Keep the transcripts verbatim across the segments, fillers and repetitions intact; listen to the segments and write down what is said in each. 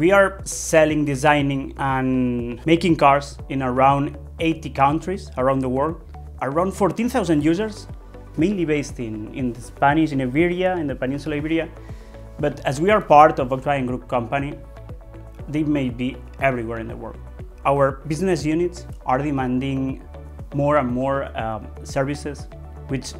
We are selling, designing, and making cars in around eighty countries around the world. Around fourteen thousand users, mainly based in, in the Spanish, in Iberia, in the Peninsula Iberia. But as we are part of Volkswagen Group company, they may be everywhere in the world. Our business units are demanding more and more um, services, which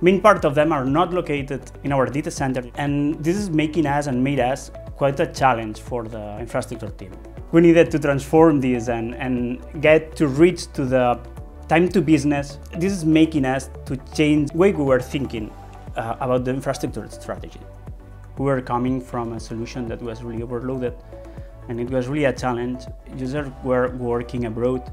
main part of them are not located in our data center. And this is making us and made us quite a challenge for the infrastructure team. We needed to transform this and, and get to reach to the time to business. This is making us to change the way we were thinking uh, about the infrastructure strategy. We were coming from a solution that was really overloaded, and it was really a challenge. Users were working abroad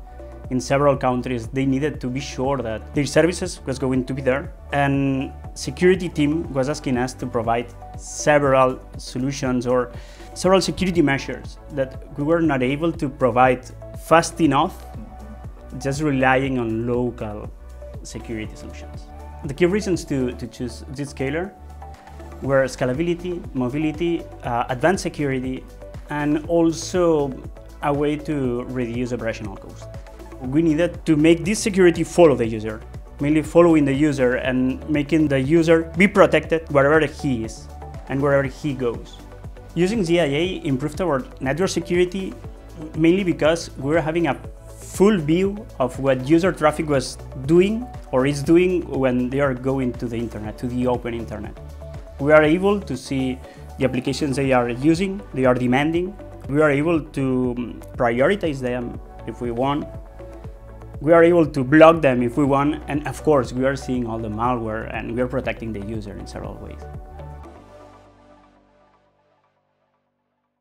in several countries. They needed to be sure that their services was going to be there. And security team was asking us to provide several solutions or several security measures that we were not able to provide fast enough, just relying on local security solutions. The key reasons to, to choose Zscaler were scalability, mobility, uh, advanced security, and also a way to reduce operational costs. We needed to make this security follow the user, mainly following the user and making the user be protected wherever he is and wherever he goes. Using Z I A improved our network security, mainly because we were having a full view of what user traffic was doing or is doing when they are going to the internet, to the open internet. We are able to see the applications they are using, they are demanding. We are able to prioritize them if we want. We are able to block them if we want, and of course we are seeing all the malware and we are protecting the user in several ways.